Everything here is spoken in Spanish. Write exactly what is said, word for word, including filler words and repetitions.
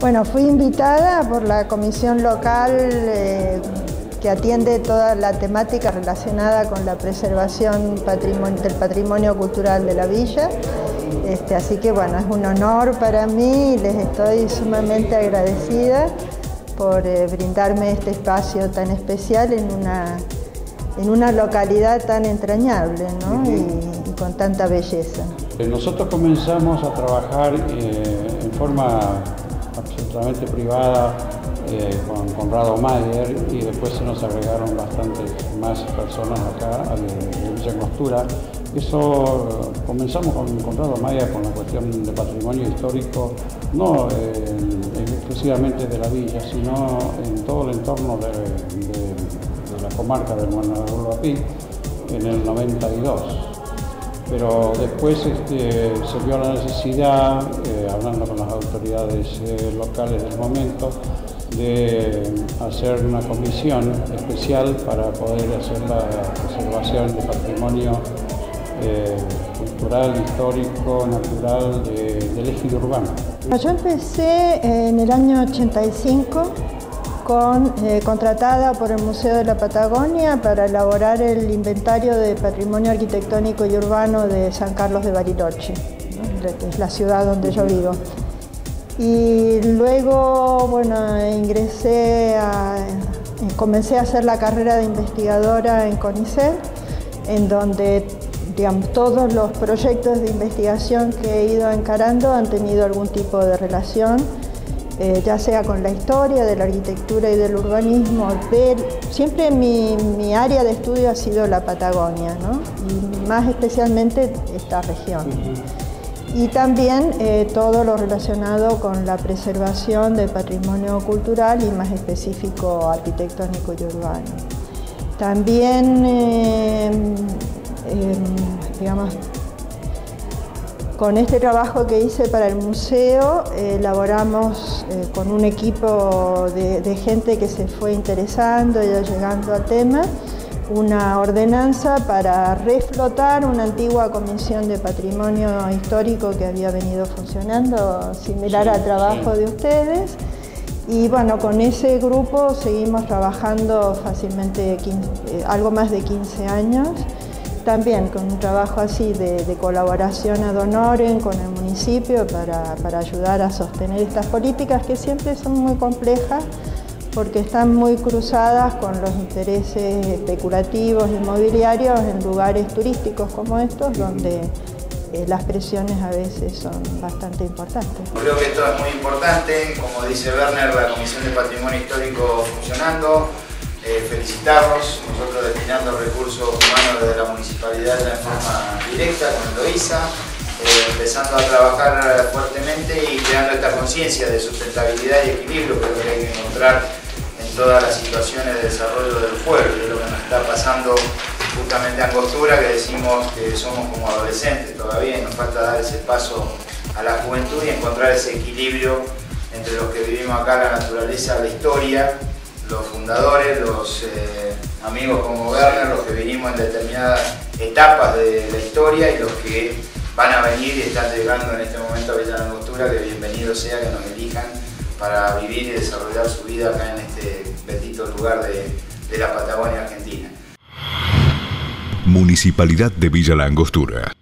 Bueno, fui invitada por la comisión local eh, que atiende toda la temática relacionada con la preservación patrimonio, del patrimonio cultural de la villa. Este, así que bueno, es un honor para mí y les estoy sumamente agradecida por eh, brindarme este espacio tan especial en una, en una localidad tan entrañable, ¿no? y, y con tanta belleza. Nosotros comenzamos a trabajar eh, en forma absolutamente privada eh, con Conrado Mayer y después se nos agregaron bastantes más personas acá a Villa Costura. Eso comenzamos con Conrado Mayer con la cuestión de patrimonio histórico, no eh, exclusivamente de la villa, sino en todo el entorno de, de, de la comarca del Guanajuato en el noventa y dos. Pero después este, se vio la necesidad, eh, hablando con las autoridades eh, locales del momento, de hacer una comisión especial para poder hacer la preservación de patrimonio eh, cultural, histórico, natural de, del ejido urbano. Yo empecé en el año ochenta y cinco con, eh, contratada por el Museo de la Patagonia para elaborar el inventario de patrimonio arquitectónico y urbano de San Carlos de Bariloche, ¿no? que es la ciudad donde yo vivo. Y luego, bueno, ingresé a, comencé a hacer la carrera de investigadora en CONICET, en donde, digamos, todos los proyectos de investigación que he ido encarando han tenido algún tipo de relación, eh, ya sea con la historia de la arquitectura y del urbanismo. De, siempre mi, mi área de estudio ha sido la Patagonia, ¿no? Y más especialmente esta región. Y también eh, todo lo relacionado con la preservación del patrimonio cultural y más específico arquitectónico y urbano. También, eh, eh, digamos, con este trabajo que hice para el museo, eh, elaboramos eh, con un equipo de, de gente que se fue interesando y llegando al tema, una ordenanza para reflotar una antigua comisión de patrimonio histórico que había venido funcionando, similar sí, al trabajo sí. de ustedes. Y bueno, con ese grupo seguimos trabajando fácilmente quince, eh, algo más de quince años, también con un trabajo así de, de colaboración ad honorem con el municipio para, para ayudar a sostener estas políticas que siempre son muy complejas, porque están muy cruzadas con los intereses especulativos inmobiliarios en lugares turísticos como estos, donde eh, las presiones a veces son bastante importantes. Creo que esto es muy importante, como dice Werner, la Comisión de Patrimonio Histórico funcionando, eh, felicitarnos, nosotros destinando recursos humanos desde la Municipalidad de forma directa con Eloisa, eh, empezando a trabajar fuertemente y creando esta conciencia de sustentabilidad y equilibrio que hay que encontrar en todas las situaciones de desarrollo del pueblo, de lo que nos está pasando justamente a Angostura, que decimos que somos como adolescentes todavía y nos falta dar ese paso a la juventud y encontrar ese equilibrio entre los que vivimos acá, la naturaleza, la historia, los fundadores, los eh, amigos como Werner, los que vinimos en determinadas etapas de la historia y los que van a venir y están llegando en este momento a Villa La Angostura, que bienvenido sea que nos elijan para vivir y desarrollar su vida acá en este bendito lugar de, de la Patagonia Argentina. Municipalidad de Villa La Angostura.